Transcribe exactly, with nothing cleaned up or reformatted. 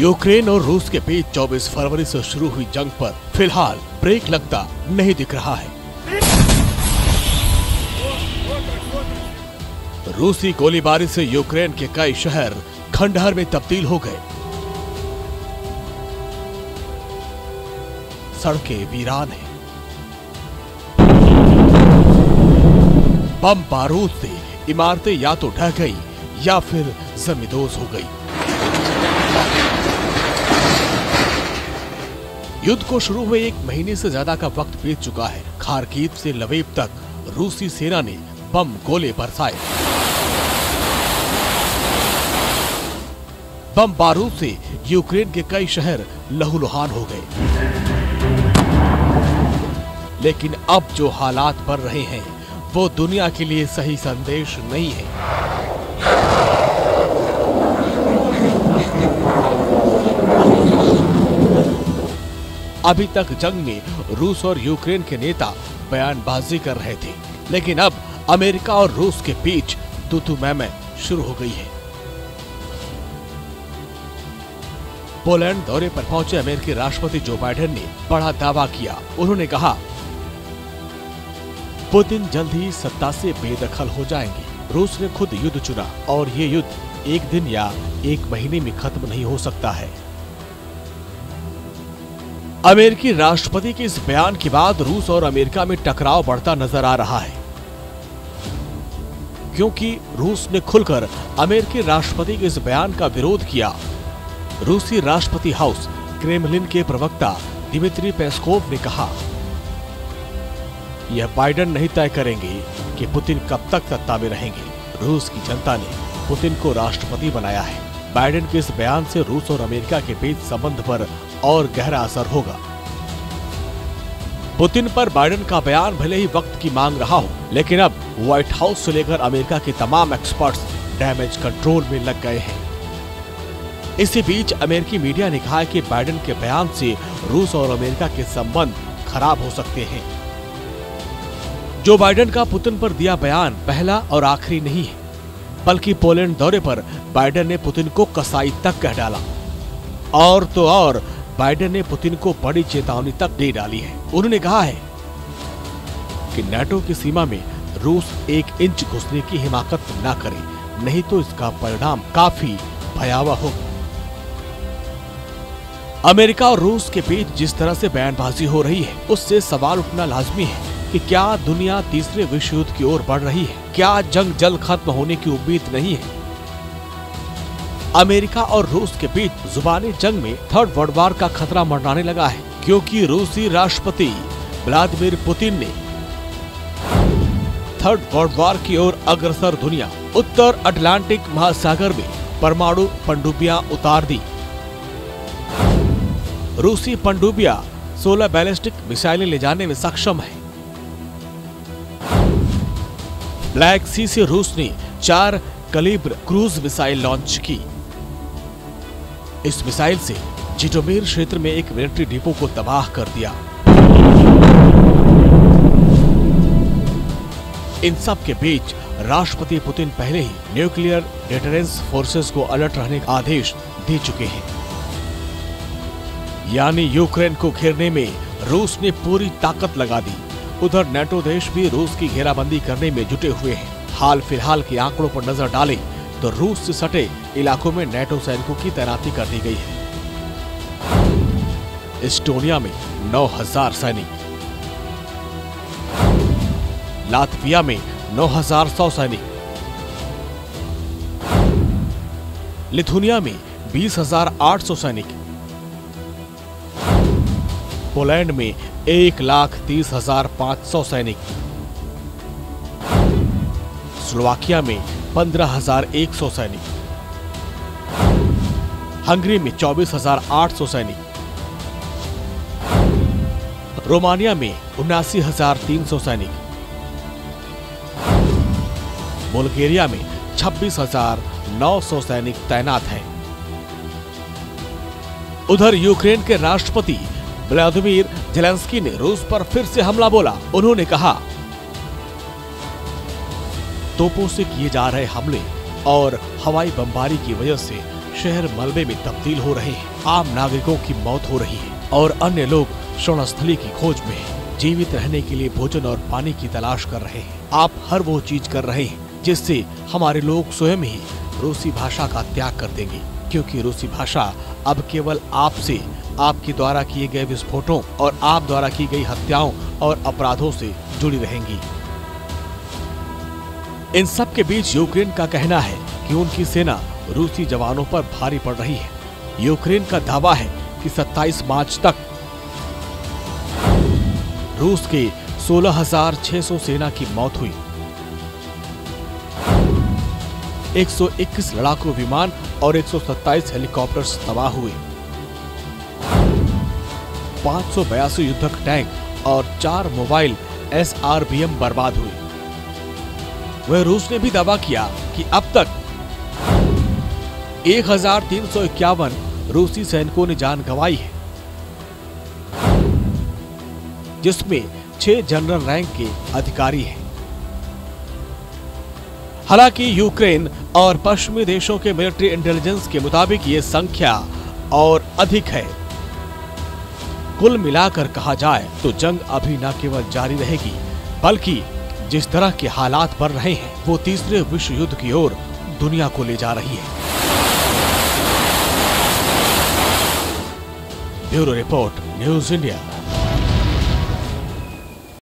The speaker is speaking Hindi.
यूक्रेन और रूस के बीच चौबीस फरवरी से शुरू हुई जंग पर फिलहाल ब्रेक लगता नहीं दिख रहा है। रूसी गोलीबारी से यूक्रेन के कई शहर खंडहर में तब्दील हो गए, सड़कें वीरान हैं। बम बारूद से इमारतें या तो ढह गई या फिर जमींदोज हो गई। युद्ध को शुरू हुए एक महीने से ज्यादा का वक्त बीत चुका है। खारकीव से लवेब तक रूसी सेना ने बम गोले बरसाए। बम बारूद से यूक्रेन के कई शहर लहूलुहान हो गए। लेकिन अब जो हालात बन रहे हैं वो दुनिया के लिए सही संदेश नहीं है। अभी तक जंग में रूस और यूक्रेन के नेता बयानबाजी कर रहे थे, लेकिन अब अमेरिका और रूस के बीच तू-तू-मैं-मैं शुरू हो गई है। पोलैंड दौरे पर पहुंचे अमेरिकी राष्ट्रपति जो बाइडेन ने बड़ा दावा किया। उन्होंने कहा, पुतिन जल्द ही सत्ता से बेदखल हो जाएंगे। रूस ने खुद युद्ध चुना और ये युद्ध एक दिन या एक महीने में खत्म नहीं हो सकता है। अमेरिकी राष्ट्रपति के इस बयान के बाद रूस और अमेरिका में टकराव बढ़ता नजर आ रहा है, क्योंकि रूस ने खुलकर अमेरिकी राष्ट्रपति के इस बयान का विरोध किया। रूसी राष्ट्रपति हाउस क्रेमलिन के प्रवक्ता दिमित्री पेस्कोव ने कहा, यह बाइडेन नहीं तय करेंगे कि पुतिन कब तक सत्ता में रहेंगे। रूस की जनता ने पुतिन को राष्ट्रपति बनाया है। बाइडेन के इस बयान से रूस और अमेरिका के बीच संबंध पर और गहरा असर होगा। पुतिन पर बाइडेन का बयान भले ही वक्त की मांग रहा हो, लेकिन अब व्हाइट हाउस से लेकर अमेरिका के तमाम एक्सपर्ट्स डैमेज कंट्रोल में लग गए हैं। इसी बीच अमेरिकी मीडिया ने कहा कि बाइडेन के बयान से रूस और अमेरिका के संबंध खराब हो सकते हैं। जो बाइडेन का पुतिन पर दिया बयान पहला और आखिरी नहीं है, बल्कि पोलैंड दौरे पर बाइडेन ने पुतिन को कसाई तक कह डाला। और तो और बाइडेन ने पुतिन को बड़ी चेतावनी तक दे डाली है। उन्होंने कहा है कि नाटो की सीमा में रूस एक इंच घुसने की हिमाकत ना करे, नहीं तो इसका परिणाम काफी भयावह होगा। अमेरिका और रूस के बीच जिस तरह से बयानबाजी हो रही है, उससे सवाल उठना लाजमी है कि क्या दुनिया तीसरे विश्व युद्ध की ओर बढ़ रही है? क्या जंग जल्द खत्म होने की उम्मीद नहीं है? अमेरिका और रूस के बीच जुबानी जंग में थर्ड वर्ल्ड वार का खतरा मंडराने लगा है, क्योंकि रूसी राष्ट्रपति व्लादिमीर पुतिन ने थर्ड वर्ल्ड वार की ओर अग्रसर दुनिया उत्तर अटलांटिक महासागर में परमाणु पनडुब्बियां उतार दी। रूसी पनडुब्बियां सोलह बैलिस्टिक मिसाइलें ले जाने में सक्षम है। ब्लैक सी से रूस ने चार कैलिबर क्रूज मिसाइल लॉन्च की। इस मिसाइल से झिटोमीर क्षेत्र में एक मिलिट्री डिपो को तबाह कर दिया। इन सब के बीच राष्ट्रपति पुतिन पहले ही न्यूक्लियर डेटरेंस फोर्सेस को अलर्ट रहने का आदेश दे चुके हैं। यानी यूक्रेन को घेरने में रूस ने पूरी ताकत लगा दी। उधर नाटो देश भी रूस की घेराबंदी करने में जुटे हुए हैं। हाल फिलहाल के आंकड़ों पर नजर डालें तो रूस से सटे इलाकों में नाटो सैनिकों की तैनाती कर दी गई है। एस्टोनिया में नौ हजार सैनिक, लातविया में नौ हजार एक सौ सैनिक, लिथुनिया में बीस हजार आठ सौ सैनिक, पोलैंड में एक लाख तीस हजार पांच सौ सैनिक, स्लोवाकिया में पंद्रह हजार एक सौ सैनिक, हंगरी में चौबीस हजार आठ सौ सैनिक, रोमानिया में उनासी हजार तीन सौ सैनिक, बुल्गारिया में छब्बीस हजार नौ सौ सैनिक तैनात हैं। उधर यूक्रेन के राष्ट्रपति व्लादिमीर जेलेंस्की ने रूस पर फिर से हमला बोला। उन्होंने कहा, तोपों से किए जा रहे हमले और हवाई बमबारी की वजह से शहर मलबे में तब्दील हो रहे हैं, आम नागरिकों की मौत हो रही है और अन्य लोग शरणस्थली की खोज में हैं। जीवित रहने के लिए भोजन और पानी की तलाश कर रहे हैं। आप हर वो चीज कर रहे हैं जिससे हमारे लोग स्वयं ही रूसी भाषा का त्याग कर देंगे, क्योंकि रूसी भाषा अब केवल आपसे, आपके द्वारा किए गए विस्फोटों और आप द्वारा की गई हत्याओं और अपराधों से जुड़ी रहेंगी। इन सब के बीच यूक्रेन का कहना है कि उनकी सेना रूसी जवानों पर भारी पड़ रही है। यूक्रेन का दावा है कि सत्ताईस मार्च तक रूस के सोलह हज़ार छह सौ सेना की मौत हुई, एक सौ इक्कीस लड़ाकू विमान और एक सौ सत्ताईस हेलीकॉप्टर्स तबाह हुए, पाँच सौ बयासी युद्धक टैंक और चार mobile S R B M बर्बाद हुए। वह रूस ने भी दावा किया कि अब तक एक हजार तीन सौ इक्यावन रूसी सैनिकों ने जान गंवाई है, जिसमें छह जनरल रैंक के अधिकारी हैं। हालांकि यूक्रेन और पश्चिमी देशों के मिलिट्री इंटेलिजेंस के मुताबिक ये संख्या और अधिक है। कुल मिलाकर कहा जाए तो जंग अभी न केवल जारी रहेगी, बल्कि जिस तरह के हालात बन रहे हैं वो तीसरे विश्व युद्ध की ओर दुनिया को ले जा रही है। Bureau report, news India.